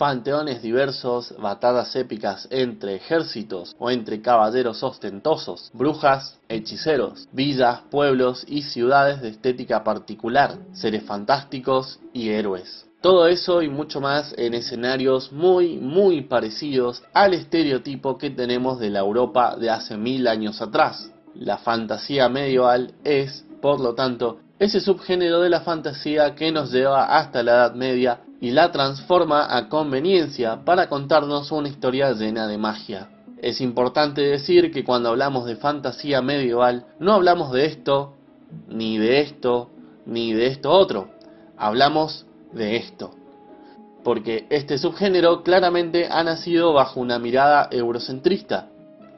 panteones diversos, batallas épicas entre ejércitos o entre caballeros ostentosos, brujas, hechiceros, villas, pueblos y ciudades de estética particular, seres fantásticos y héroes. Todo eso y mucho más en escenarios muy parecidos al estereotipo que tenemos de la Europa de hace 1000 años atrás. La fantasía medieval es, por lo tanto, ese subgénero de la fantasía que nos lleva hasta la Edad Media y la transforma a conveniencia para contarnos una historia llena de magia. Es importante decir que cuando hablamos de fantasía medieval no hablamos de esto, ni de esto, ni de esto otro. Hablamos de esto, porque este subgénero claramente ha nacido bajo una mirada eurocentrista.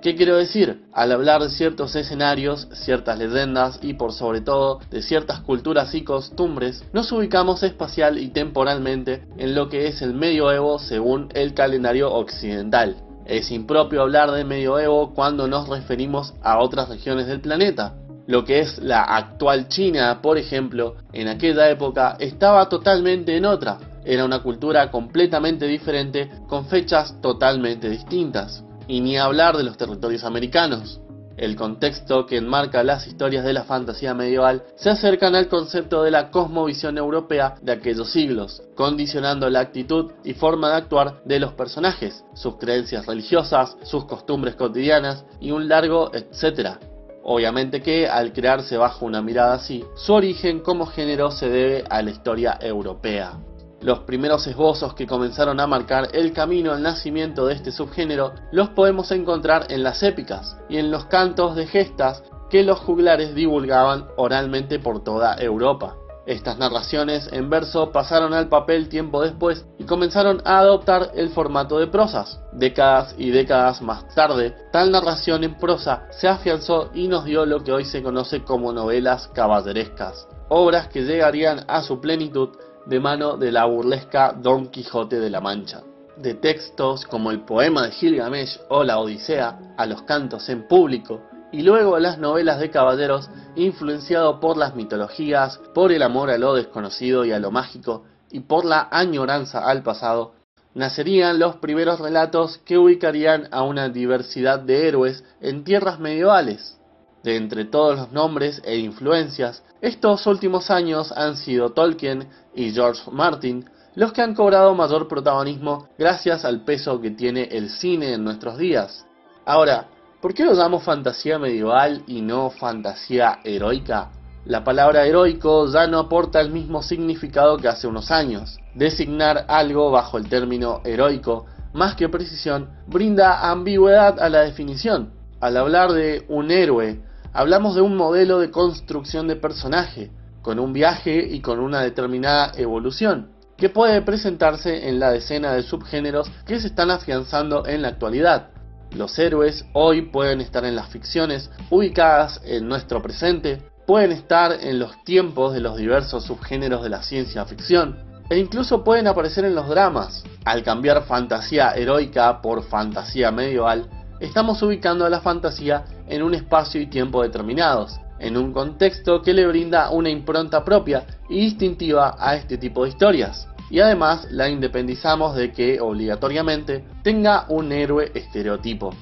¿Qué quiero decir? Al hablar de ciertos escenarios, ciertas leyendas y por sobre todo de ciertas culturas y costumbres, nos ubicamos espacial y temporalmente en lo que es el medioevo según el calendario occidental. Es impropio hablar de medioevo cuando nos referimos a otras regiones del planeta. Lo que es la actual China, por ejemplo, en aquella época estaba totalmente en otra. Era una cultura completamente diferente, con fechas totalmente distintas. Y ni hablar de los territorios americanos. El contexto que enmarca las historias de la fantasía medieval se acercan al concepto de la cosmovisión europea de aquellos siglos, condicionando la actitud y forma de actuar de los personajes, sus creencias religiosas, sus costumbres cotidianas y un largo etcétera. Obviamente que, al crearse bajo una mirada así, su origen como género se debe a la historia europea. Los primeros esbozos que comenzaron a marcar el camino al nacimiento de este subgénero los podemos encontrar en las épicas y en los cantos de gestas que los juglares divulgaban oralmente por toda Europa. Estas narraciones en verso pasaron al papel tiempo después y comenzaron a adoptar el formato de prosas. Décadas y décadas más tarde, tal narración en prosa se afianzó y nos dio lo que hoy se conoce como novelas caballerescas, obras que llegarían a su plenitud de mano de la burlesca Don Quijote de la Mancha. De textos como el poema de Gilgamesh o la Odisea, a los cantos en público, y luego las novelas de caballeros, influenciado por las mitologías, por el amor a lo desconocido y a lo mágico, y por la añoranza al pasado, nacerían los primeros relatos que ubicarían a una diversidad de héroes en tierras medievales. De entre todos los nombres e influencias, estos últimos años han sido Tolkien y George R. Martin los que han cobrado mayor protagonismo gracias al peso que tiene el cine en nuestros días. Ahora, ¿por qué lo llamo fantasía medieval y no fantasía heroica? La palabra heroico ya no aporta el mismo significado que hace unos años. Designar algo bajo el término heroico, más que precisión, brinda ambigüedad a la definición. Al hablar de un héroe, hablamos de un modelo de construcción de personaje, con un viaje y con una determinada evolución, que puede presentarse en la decena de subgéneros que se están afianzando en la actualidad. Los héroes hoy pueden estar en las ficciones ubicadas en nuestro presente, pueden estar en los tiempos de los diversos subgéneros de la ciencia ficción, e incluso pueden aparecer en los dramas. Al cambiar fantasía heroica por fantasía medieval, estamos ubicando a la fantasía en un espacio y tiempo determinados, en un contexto que le brinda una impronta propia y distintiva a este tipo de historias, y además la independizamos de que obligatoriamente tenga un héroe estereotipo.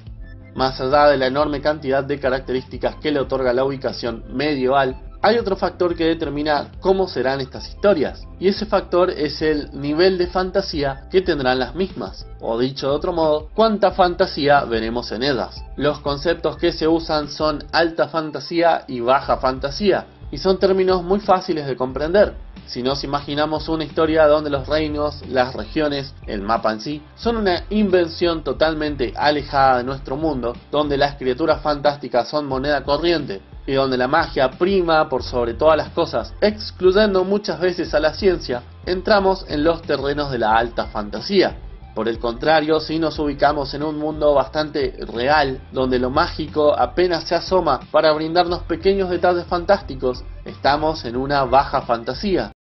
Más allá de la enorme cantidad de características que le otorga la ubicación medieval, hay otro factor que determina cómo serán estas historias, y ese factor es el nivel de fantasía que tendrán las mismas, o dicho de otro modo, cuánta fantasía veremos en ellas. Los conceptos que se usan son alta fantasía y baja fantasía, y son términos muy fáciles de comprender. Si nos imaginamos una historia donde los reinos, las regiones, el mapa en sí, son una invención totalmente alejada de nuestro mundo, donde las criaturas fantásticas son moneda corriente, y donde la magia prima por sobre todas las cosas, excluyendo muchas veces a la ciencia, entramos en los terrenos de la alta fantasía. Por el contrario, si nos ubicamos en un mundo bastante real, donde lo mágico apenas se asoma para brindarnos pequeños detalles fantásticos, estamos en una baja fantasía.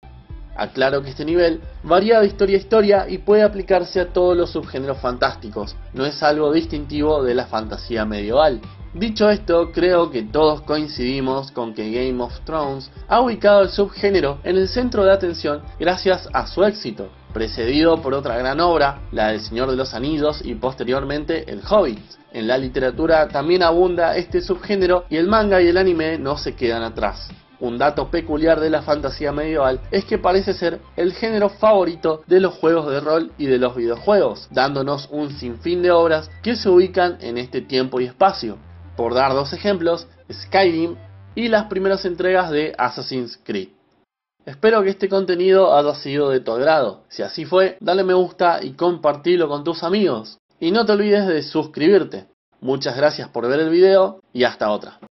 Aclaro que este nivel varía de historia a historia y puede aplicarse a todos los subgéneros fantásticos, no es algo distintivo de la fantasía medieval. Dicho esto, creo que todos coincidimos con que Game of Thrones ha ubicado el subgénero en el centro de atención gracias a su éxito, precedido por otra gran obra, la del Señor de los Anillos y posteriormente El Hobbit. En la literatura también abunda este subgénero y el manga y el anime no se quedan atrás. Un dato peculiar de la fantasía medieval es que parece ser el género favorito de los juegos de rol y de los videojuegos, dándonos un sinfín de obras que se ubican en este tiempo y espacio. Por dar dos ejemplos, Skyrim y las primeras entregas de Assassin's Creed. Espero que este contenido haya sido de tu agrado. Si así fue, dale me gusta y compartilo con tus amigos. Y no te olvides de suscribirte. Muchas gracias por ver el video y hasta otra.